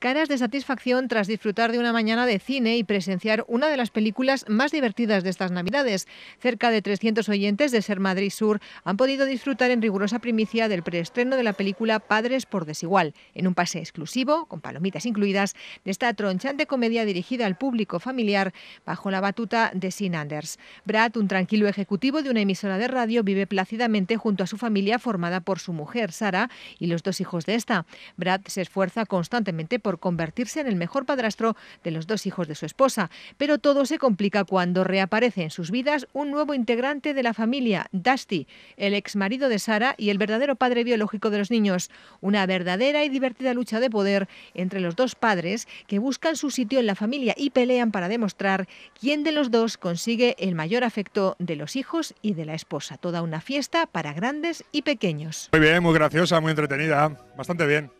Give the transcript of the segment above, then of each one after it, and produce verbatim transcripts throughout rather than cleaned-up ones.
Caras de satisfacción tras disfrutar de una mañana de cine y presenciar una de las películas más divertidas de estas Navidades. Cerca de trescientos oyentes de Ser Madrid Sur han podido disfrutar en rigurosa primicia del preestreno de la película Padres por desigual, en un pase exclusivo, con palomitas incluidas, de esta tronchante comedia dirigida al público familiar bajo la batuta de Sean Anders. Brad, un tranquilo ejecutivo de una emisora de radio, vive plácidamente junto a su familia formada por su mujer, Sara, y los dos hijos de esta. Brad se esfuerza constantemente por por convertirse en el mejor padrastro de los dos hijos de su esposa. Pero todo se complica cuando reaparece en sus vidas un nuevo integrante de la familia, Dusty, el ex marido de Sara y el verdadero padre biológico de los niños. Una verdadera y divertida lucha de poder entre los dos padres que buscan su sitio en la familia y pelean para demostrar quién de los dos consigue el mayor afecto de los hijos y de la esposa. Toda una fiesta para grandes y pequeños. Muy bien, muy graciosa, muy entretenida, bastante bien.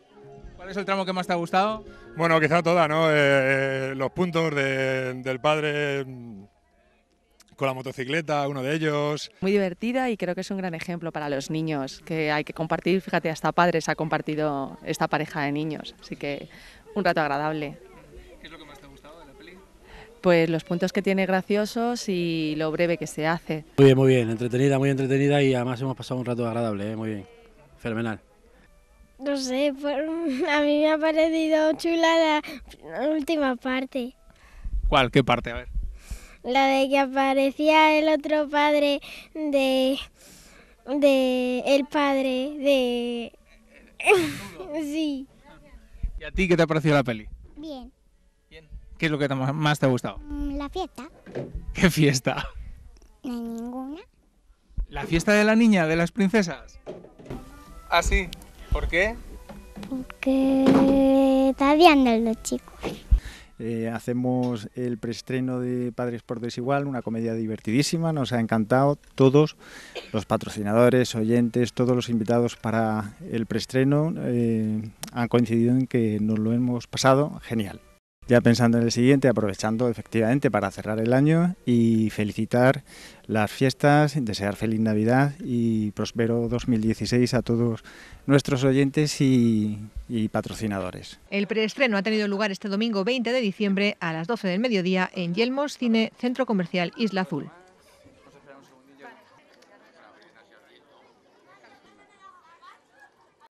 ¿Cuál es el tramo que más te ha gustado? Bueno, quizá toda, ¿no? Eh, los puntos de, del padre con la motocicleta, uno de ellos. Muy divertida y creo que es un gran ejemplo para los niños, que hay que compartir. Fíjate, hasta padres ha compartido esta pareja de niños, así que un rato agradable. ¿Qué es lo que más te ha gustado de la peli? Pues los puntos que tiene graciosos y lo breve que se hace. Muy bien, muy bien, entretenida, muy entretenida y además hemos pasado un rato agradable, ¿eh? Muy bien, fenomenal. No sé, a mí me ha parecido chula la última parte. ¿Cuál? ¿Qué parte? A ver. La de que aparecía el otro padre de... de... el padre de... Sí. ¿Y a ti qué te ha parecido la peli? Bien. Bien. ¿Qué es lo que te, más te ha gustado? La fiesta. ¿Qué fiesta? No hay ninguna. ¿La fiesta de la niña, de las princesas? Ah, sí. ¿Por qué? Porque está viendo los chicos. Eh, hacemos el preestreno de Padres por desigual, una comedia divertidísima, nos ha encantado todos, los patrocinadores, oyentes, todos los invitados para el preestreno eh, han coincidido en que nos lo hemos pasado genial. Ya pensando en el siguiente, aprovechando efectivamente para cerrar el año y felicitar las fiestas, desear feliz Navidad y próspero dos mil dieciséis a todos nuestros oyentes y, y patrocinadores. El preestreno ha tenido lugar este domingo veinte de diciembre a las doce del mediodía en Yelmos Cine Centro Comercial Islazul.